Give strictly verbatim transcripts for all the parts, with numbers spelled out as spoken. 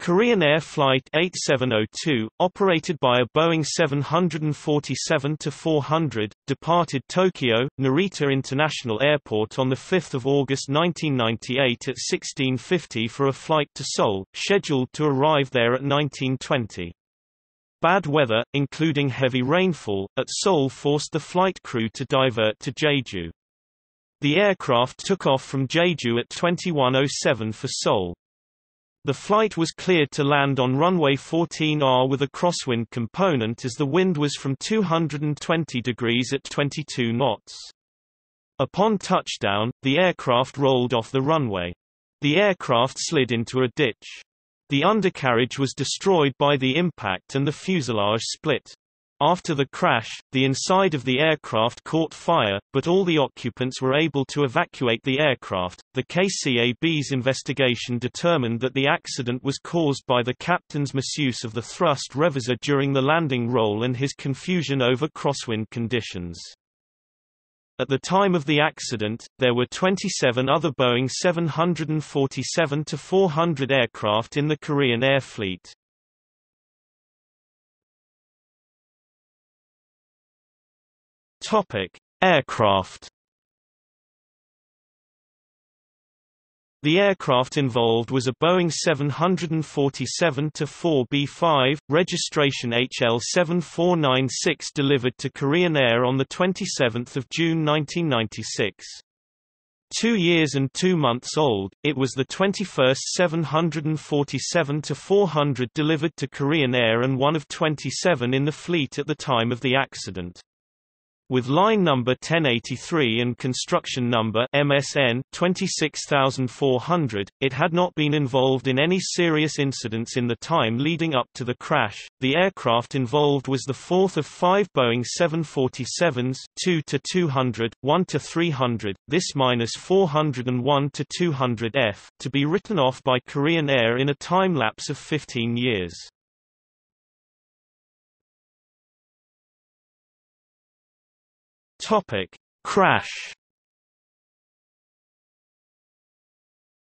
Korean Air Flight eighty-seven oh two, operated by a Boeing seven forty-seven four hundred, departed Tokyo, Narita International Airport on the fifth of August nineteen ninety-eight at sixteen fifty for a flight to Seoul, scheduled to arrive there at nineteen twenty. Bad weather, including heavy rainfall, at Seoul forced the flight crew to divert to Jeju. The aircraft took off from Jeju at twenty-one oh seven for Seoul. The flight was cleared to land on runway fourteen R with a crosswind component as the wind was from two hundred twenty degrees at twenty-two knots. Upon touchdown, the aircraft rolled off the runway. The aircraft slid into a ditch. The undercarriage was destroyed by the impact and the fuselage split. After the crash, the inside of the aircraft caught fire, but all the occupants were able to evacuate the aircraft. The K C A B's investigation determined that the accident was caused by the captain's misuse of the thrust reverser during the landing roll and his confusion over crosswind conditions. At the time of the accident, there were twenty-seven other Boeing seven forty-seven four hundred aircraft in the Korean Air Fleet. Topic: Aircraft. The aircraft involved was a Boeing seven forty-seven four B five, registration H L seven four nine six, delivered to Korean Air on the twenty-seventh of June nineteen ninety-six. Two years and two months old, it was the twenty-first seven forty-seven four hundred delivered to Korean Air and one of twenty-seven in the fleet at the time of the accident. With line number ten eighty-three and construction number M S N twenty-six thousand four hundred, it had not been involved in any serious incidents in the time leading up to the crash. The aircraft involved was the fourth of five Boeing seven forty-sevens, two to two hundred, one to three hundred, this minus four oh one to two hundred F, to be written off by Korean Air in a time lapse of fifteen years. Topic: Crash.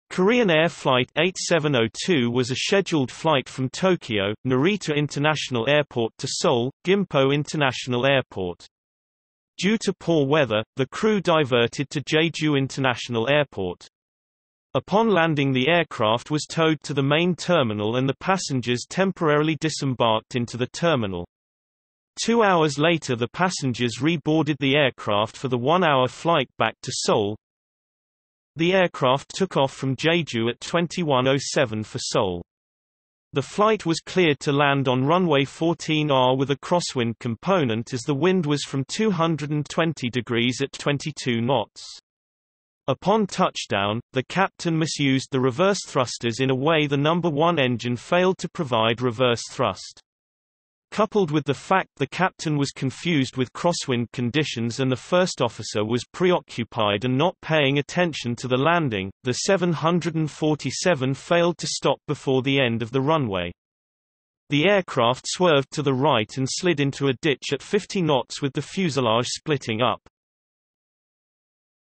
Korean Air Flight eighty-seven oh two was a scheduled flight from Tokyo, Narita International Airport to Seoul, Gimpo International Airport. Due to poor weather, the crew diverted to Jeju International Airport. Upon landing, the aircraft was towed to the main terminal and the passengers temporarily disembarked into the terminal. Two hours later, the passengers re-boarded the aircraft for the one-hour flight back to Seoul. The aircraft took off from Jeju at twenty-one oh seven for Seoul. The flight was cleared to land on runway fourteen R with a crosswind component as the wind was from two hundred twenty degrees at twenty-two knots. Upon touchdown, the captain misused the reverse thrusters in a way the number one engine failed to provide reverse thrust. Coupled with the fact the captain was confused with crosswind conditions and the first officer was preoccupied and not paying attention to the landing, the seven forty-seven failed to stop before the end of the runway. The aircraft swerved to the right and slid into a ditch at fifty knots with the fuselage splitting up.